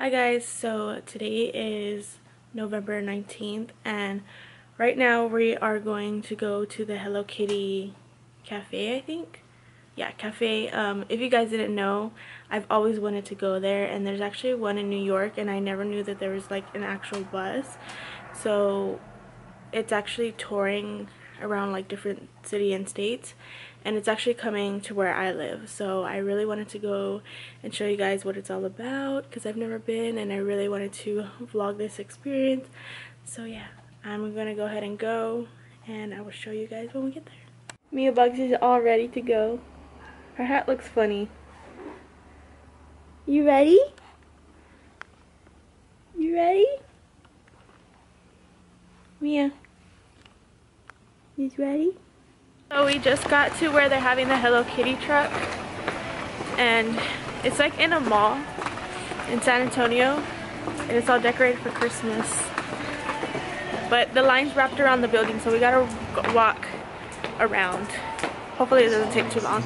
Hi guys, so today is November 19th and right now we are going to go to the Hello Kitty cafe, I think. Yeah, cafe. If you guys didn't know, I've always wanted to go there, and there's actually one in New York and I never knew that there was like an actual bus. So it's actually touring around like different city and states, and it's actually coming to where I live, so I really wanted to go and show you guys what it's all about because I've never been and I really wanted to vlog this experience. So yeah, I'm gonna go ahead and go, and I will show you guys when we get there. Mia Bugs is all ready to go. Her hat looks funny. You ready? You ready? Mia, you ready? So we just got to where they're having the Hello Kitty truck, and it's like in a mall in San Antonio, and it's all decorated for Christmas. But the line's wrapped around the building, so we gotta walk around. Hopefully it doesn't take too long.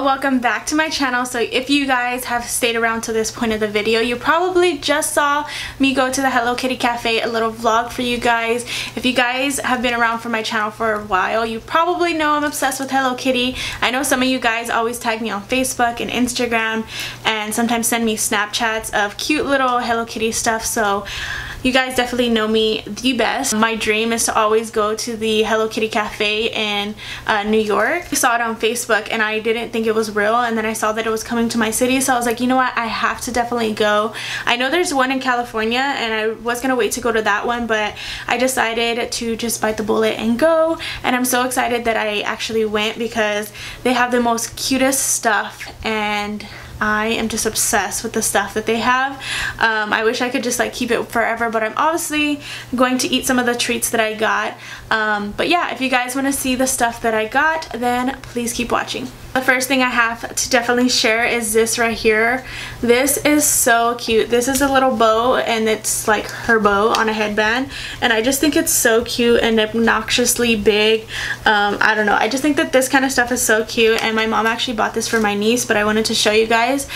Welcome back to my channel. So if you guys have stayed around to this point of the video, you probably just saw me go to the Hello Kitty cafe, a little vlog for you guys. If you guys have been around for my channel for a while, you probably know I'm obsessed with Hello Kitty. I know some of you guys always tag me on Facebook and Instagram, and sometimes send me Snapchats of cute little Hello Kitty stuff, so you guys definitely know me the best. My dream is to always go to the Hello Kitty cafe in New York. I saw it on Facebook and I didn't think it was real, and then I saw that it was coming to my city, so I was like, you know what, I have to definitely go. I know there's one in California and I was gonna wait to go to that one, but I decided to just bite the bullet and go, and I'm so excited that I actually went because they have the most cutest stuff and I am just obsessed with the stuff that they have. I wish I could just like keep it forever, but I'm obviously going to eat some of the treats that I got. But yeah, if you guys want to see the stuff that I got, then please keep watching. The first thing I have to definitely share is this right here. This is so cute. This is a little bow, and it's like her bow on a headband, and I just think it's so cute and obnoxiously big. I don't know, I just think that this kind of stuff is so cute, and my mom actually bought this for my niece, but I wanted to show you guys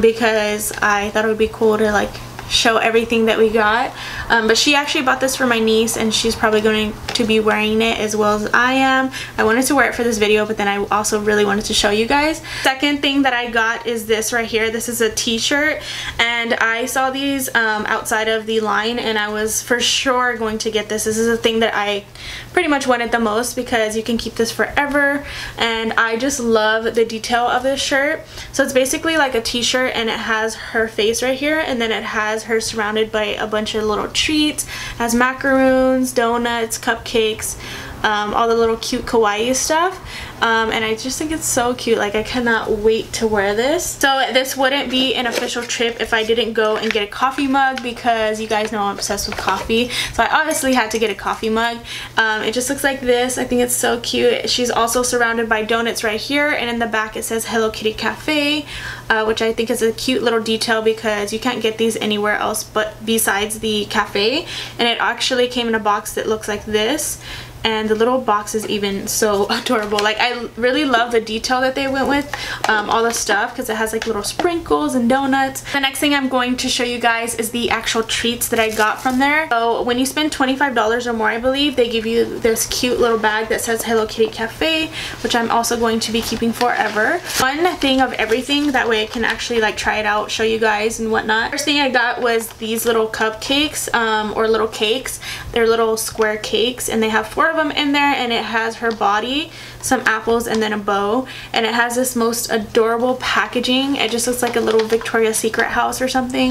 because I thought it would be cool to like show everything that we got, but she actually bought this for my niece and she's probably going to be wearing it as well as I am. I wanted to wear it for this video, but then I also really wanted to show you guys. Second thing that I got is this right here. This is a t-shirt, and I saw these outside of the line, and I was for sure going to get this. This is a thing that I pretty much wanted the most because you can keep this forever, and I just love the detail of this shirt. So it's basically like a t-shirt, and it has her face right here, and then it has her surrounded by a bunch of little treats. It has macaroons, donuts, cupcakes, all the little cute kawaii stuff, and I just think it's so cute. Like, I cannot wait to wear this. So this wouldn't be an official trip if I didn't go and get a coffee mug, because you guys know I'm obsessed with coffee, so I obviously had to get a coffee mug. It just looks like this. I think it's so cute. She's also surrounded by donuts right here, and in the back it says Hello Kitty Cafe, which I think is a cute little detail because you can't get these anywhere else but besides the cafe. And it actually came in a box that looks like this, and the little box is even so adorable. Like, I really love the detail that they went with all the stuff, because it has like little sprinkles and donuts. The next thing I'm going to show you guys is the actual treats that I got from there. So when you spend $25 or more, I believe, they give you this cute little bag that says Hello Kitty Cafe, which I'm also going to be keeping forever. One thing of everything, that way I can actually like try it out, show you guys and whatnot. First thing I got was these little cupcakes, or little cakes. They're little square cakes, and they have four them in there, and it has her body, some apples, and then a bow. And it has this most adorable packaging. It just looks like a little Victoria's Secret house or something,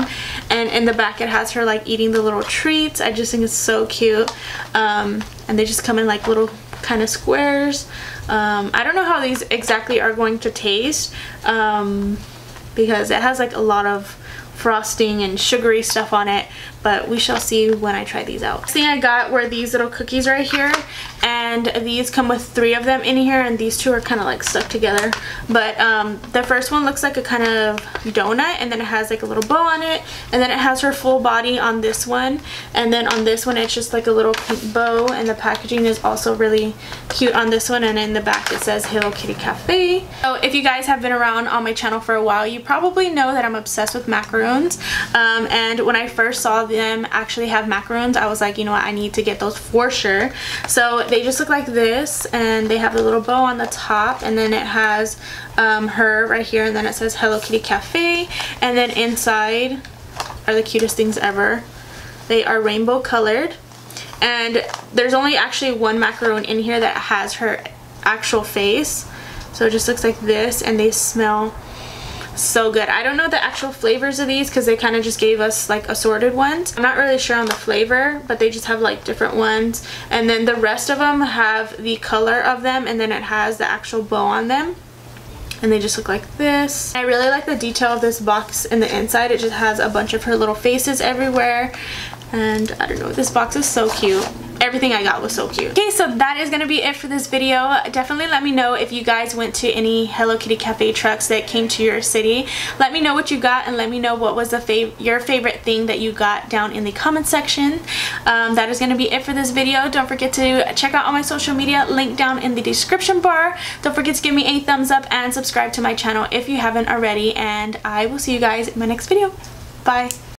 and in the back it has her like eating the little treats. I just think it's so cute. And they just come in like little kind of squares. I don't know how these exactly are going to taste, because it has like a lot of frosting and sugary stuff on it, but we shall see when I try these out. Next thing I got were these little cookies right here, and these come with 3 of them in here, and these 2 are kind of like stuck together. But the first one looks like a kind of donut, and then it has like a little bow on it, and then it has her full body on this one, and then on this one it's just like a little pink bow, and the packaging is also really cute on this one, and in the back it says Hello Kitty Cafe. So if you guys have been around on my channel for a while, you probably know that I'm obsessed with macaroons. And when I first saw them actually have macaroons, I was like, you know what, I need to get those for sure. So they just look like this, and they have a little bow on the top, and then it has her right here, and then it says Hello Kitty Cafe, and then inside are the cutest things ever. They are rainbow colored, and there's only actually one macaroon in here that has her actual face, so it just looks like this, and they smell so good. I don't know the actual flavors of these because they kind of just gave us like assorted ones. I'm not really sure on the flavor, but they just have like different ones, and then the rest of them have the color of them, and then it has the actual bow on them, and they just look like this. I really like the detail of this box in the inside. It just has a bunch of her little faces everywhere, and I don't know, this box is so cute. Everything I got was so cute. Okay, so that is gonna be it for this video. Definitely let me know if you guys went to any Hello Kitty Cafe trucks that came to your city. Let me know what you got, and let me know what was the your favorite thing that you got down in the comment section. That is gonna be it for this video. Don't forget to check out all my social media, link down in the description bar. Don't forget to give me a thumbs up and subscribe to my channel if you haven't already, and I will see you guys in my next video. Bye.